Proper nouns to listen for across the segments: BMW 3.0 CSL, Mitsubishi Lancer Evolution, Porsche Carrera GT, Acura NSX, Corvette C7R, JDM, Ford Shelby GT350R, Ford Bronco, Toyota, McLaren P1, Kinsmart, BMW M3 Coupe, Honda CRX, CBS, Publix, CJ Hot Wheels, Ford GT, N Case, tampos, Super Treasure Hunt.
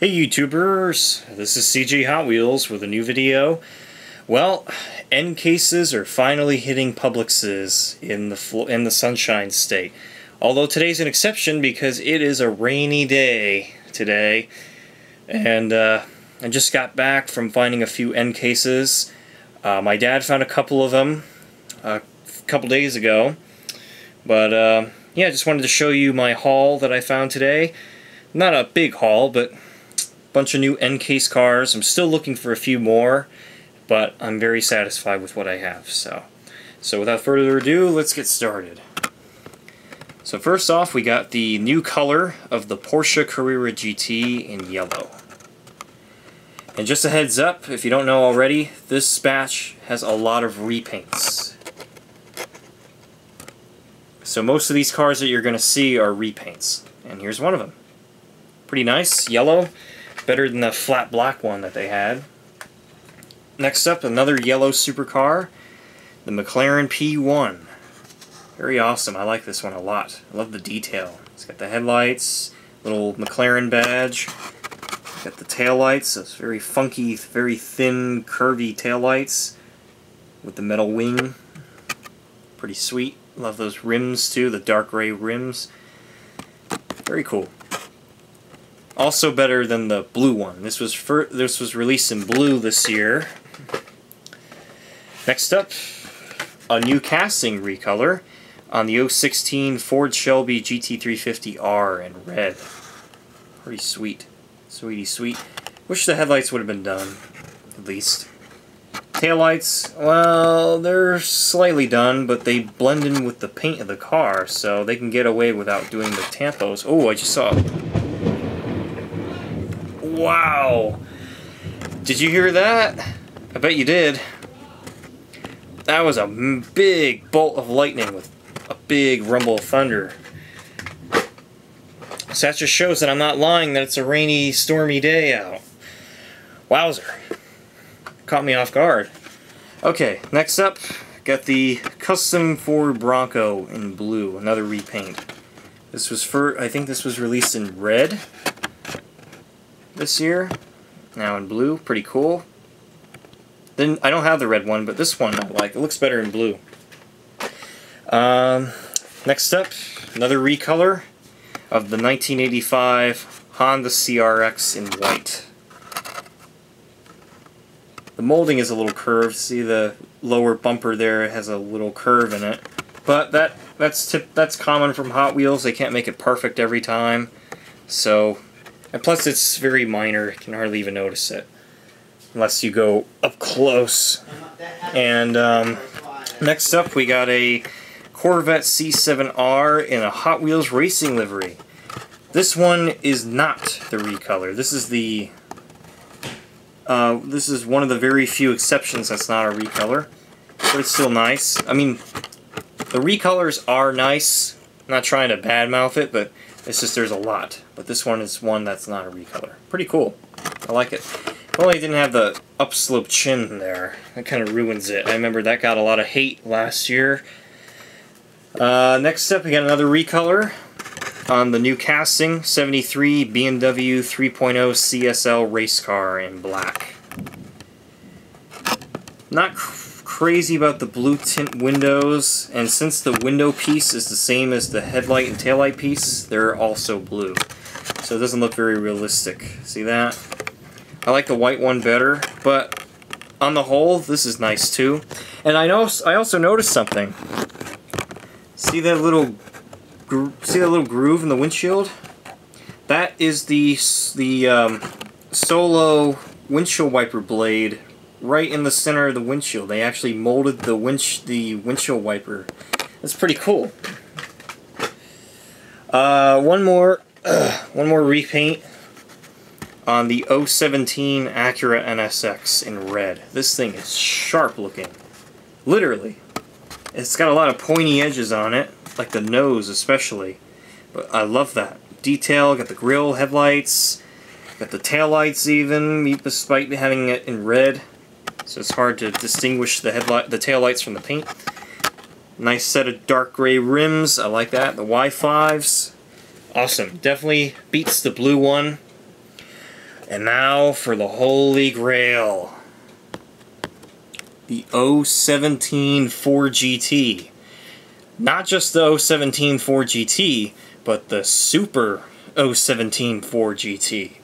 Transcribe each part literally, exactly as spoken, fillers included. Hey YouTubers, this is C J Hot Wheels with a new video. Well, N Cases are finally hitting Publixes in the in the Sunshine State. Although today's an exception because it is a rainy day today. And uh, I just got back from finding a few N Cases. Uh, my dad found a couple of them a couple days ago. But uh, yeah, I just wanted to show you my haul that I found today. Not a big haul, but bunch of new N Case cars. I'm still looking for a few more, but I'm very satisfied with what I have. So, so without further ado, let's get started. So first off, we got the new color of the Porsche Carrera G T in yellow. And just a heads up, if you don't know already, this batch has a lot of repaints. So most of these cars that you're going to see are repaints. And here's one of them. Pretty nice, yellow. Better than the flat black one that they had. Next up, another yellow supercar, the McLaren P one. Very awesome. I like this one a lot. I love the detail. It's got the headlights, little McLaren badge. It's got the taillights, those very funky, very thin, curvy taillights with the metal wing. Pretty sweet. Love those rims too, the dark gray rims. Very cool. Also better than the blue one. This was for, this was released in blue this year. Next up, a new casting recolor on the oh sixteen Ford Shelby G T three fifty R in red. Pretty sweet. Sweetie sweet. Wish the headlights would have been done, at least. Taillights, well, they're slightly done, but they blend in with the paint of the car, so they can get away without doing the tampos. Oh, I just saw... Wow! Did you hear that? I bet you did. That was a big bolt of lightning with a big rumble of thunder. So that just shows that I'm not lying, that it's a rainy, stormy day out. Wowzer. Caught me off guard. Okay, next up, got the custom Ford Bronco in blue, another repaint. This was for, I think this was released in red this year, now in blue. Pretty cool. Then I don't have the red one, but this one I like. It looks better in blue. Um, next up, another recolor of the nineteen eighty-five Honda C R X in white. The molding is a little curved. See the lower bumper there, it has a little curve in it. But that that's tip, that's common from Hot Wheels. They can't make it perfect every time. So. And plus it's very minor, you can hardly even notice it, unless you go up close. And um, next up we got a Corvette C seven R in a Hot Wheels racing livery. This one is not the recolor. This is the, uh, this is one of the very few exceptions that's not a recolor. But it's still nice. I mean, the recolors are nice. I'm not trying to badmouth it, but it's just there's a lot. But this one is one that's not a recolor. Pretty cool. I like it. Well, I didn't have the upslope chin there. That kind of ruins it. I remember that got a lot of hate last year. Uh, next up, we got another recolor on the new casting seventy-three B M W three point oh C S L race car in black. Not cr- crazy about the blue tint windows, and since the window piece is the same as the headlight and taillight piece, they're also blue. So it doesn't look very realistic. See that? I like the white one better, but on the whole, this is nice too. And I know I also noticed something. See that little see that little groove in the windshield? That is the the um, Solo windshield wiper blade. Right in the center of the windshield. They actually molded the winch the windshield wiper. That's pretty cool. Uh, one more uh, one more repaint on the oh seventeen Acura N S X in red. This thing is sharp looking. Literally. It's got a lot of pointy edges on it, like the nose especially. But I love that detail. Got the grill, headlights, got the taillights even, despite having it in red. So it's hard to distinguish the headlight, the taillights from the paint. Nice set of dark gray rims. I like that. The Y fives. Awesome. Definitely beats the blue one. And now for the holy grail. The oh seventeen Ford G T. Not just the oh seventeen Ford G T, but the Super oh seventeen Ford G T.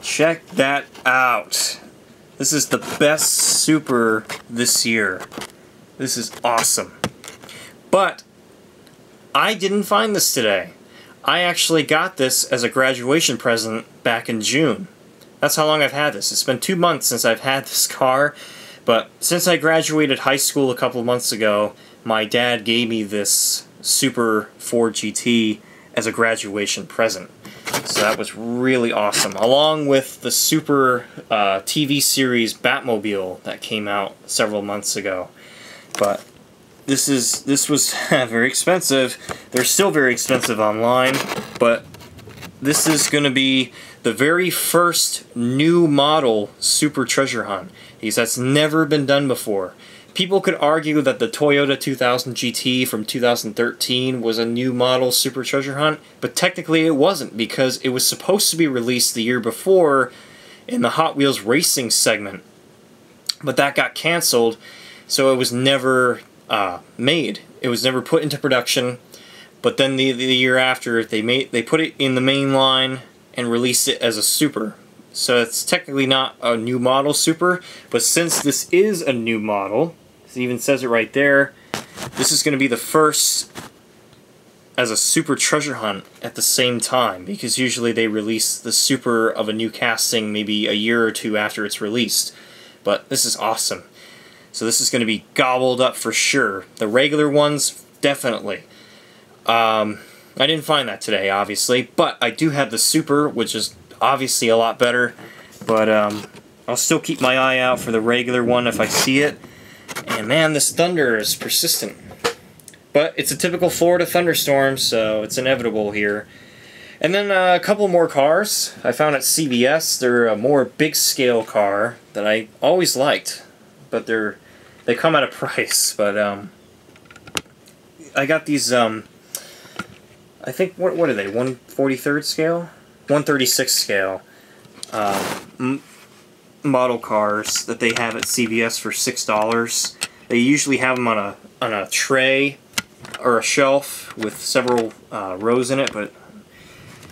Check that out. This is the best Super this year. This is awesome. But I didn't find this today. I actually got this as a graduation present back in June. That's how long I've had this. It's been two months since I've had this car, but since I graduated high school a couple of months ago, my dad gave me this Super Ford G T as a graduation present. So that was really awesome, along with the Super uh, T V series Batmobile that came out several months ago. But this is this was very expensive. They're still very expensive online, but this is going to be the very first new model Super Treasure Hunt, because that's never been done before. People could argue that the Toyota two thousand G T from two thousand thirteen was a new model Super Treasure Hunt, but technically it wasn't, because it was supposed to be released the year before in the Hot Wheels racing segment, but that got canceled, so it was never uh, made. It was never put into production, but then the, the year after, they, made, they put it in the main line and released it as a Super. So it's technically not a new model Super, but since this is a new model, it even says it right there, this is going to be the first as a Super Treasure Hunt at the same time, because usually they release the Super of a new casting maybe a year or two after it's released. But this is awesome. So this is going to be gobbled up for sure. The regular ones, definitely. Um, I didn't find that today, obviously, but I do have the Super, which is obviously a lot better, but um, I'll still keep my eye out for the regular one if I see it. And man, this thunder is persistent. But it's a typical Florida thunderstorm, so it's inevitable here. And then uh, a couple more cars I found at C B S. They're a more big-scale car that I always liked, but they're they come at a price. But um, I got these. Um, I think what what are they? one forty-third scale. one thirty-six scale uh, m model cars that they have at C B S for six dollars. They usually have them on a on a tray or a shelf with several uh, rows in it, but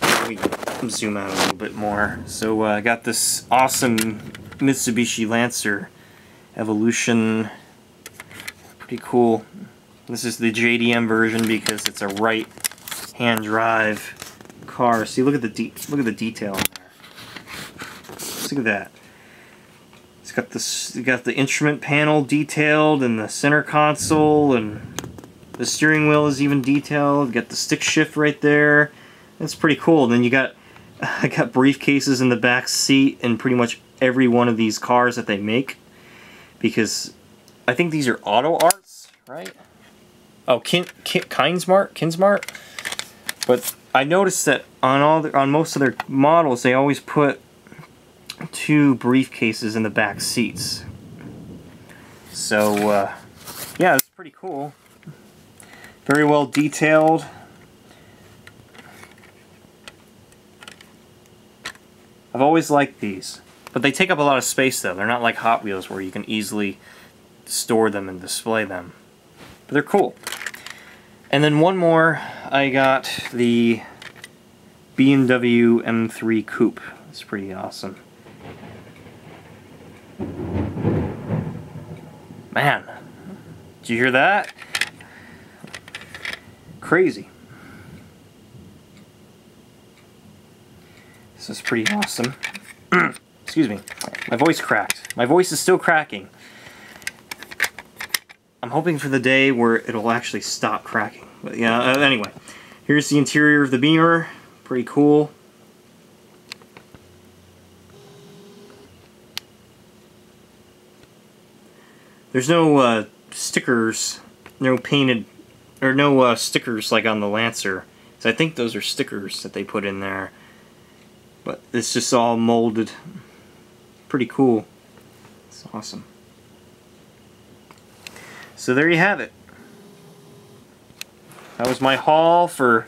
let me zoom out a little bit more. So uh, I got this awesome Mitsubishi Lancer Evolution. Pretty cool. This is the J D M version because it's a right hand drive car. See, look at the de look at the detail in there. Just look at that. It's got this. You got the instrument panel detailed, and the center console, and the steering wheel is even detailed. You got the stick shift right there. That's pretty cool. And then you got I got briefcases in the back seat in pretty much every one of these cars that they make, because I think these are Auto Arts, right? Oh, Kin, Kin Kinsmart, Kinsmart, but. I noticed that on all the, on most of their models, they always put two briefcases in the back seats. So, uh, yeah, it's pretty cool. Very well detailed. I've always liked these, but they take up a lot of space, though. They're not like Hot Wheels where you can easily store them and display them. But they're cool. And then one more, I got the B M W M three Coupe. It's pretty awesome. Man, did you hear that? Crazy. This is pretty awesome. Excuse me, my voice cracked. My voice is still cracking. I'm hoping for the day where it'll actually stop cracking. But yeah, uh, anyway, here's the interior of the Beamer. Pretty cool. There's no uh, stickers, no painted, or no uh, stickers like on the Lancer. So I think those are stickers that they put in there. But it's just all molded. Pretty cool. It's awesome. So there you have it. That was my haul for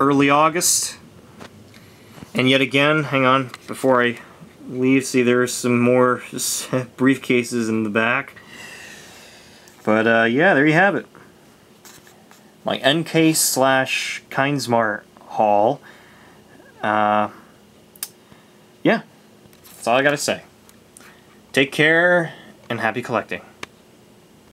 early August. And yet again, hang on, before I leave, see there's some more briefcases in the back. But uh, yeah, there you have it. My N Case slash Kinsmart haul. Uh, yeah, that's all I gotta say. Take care and happy collecting.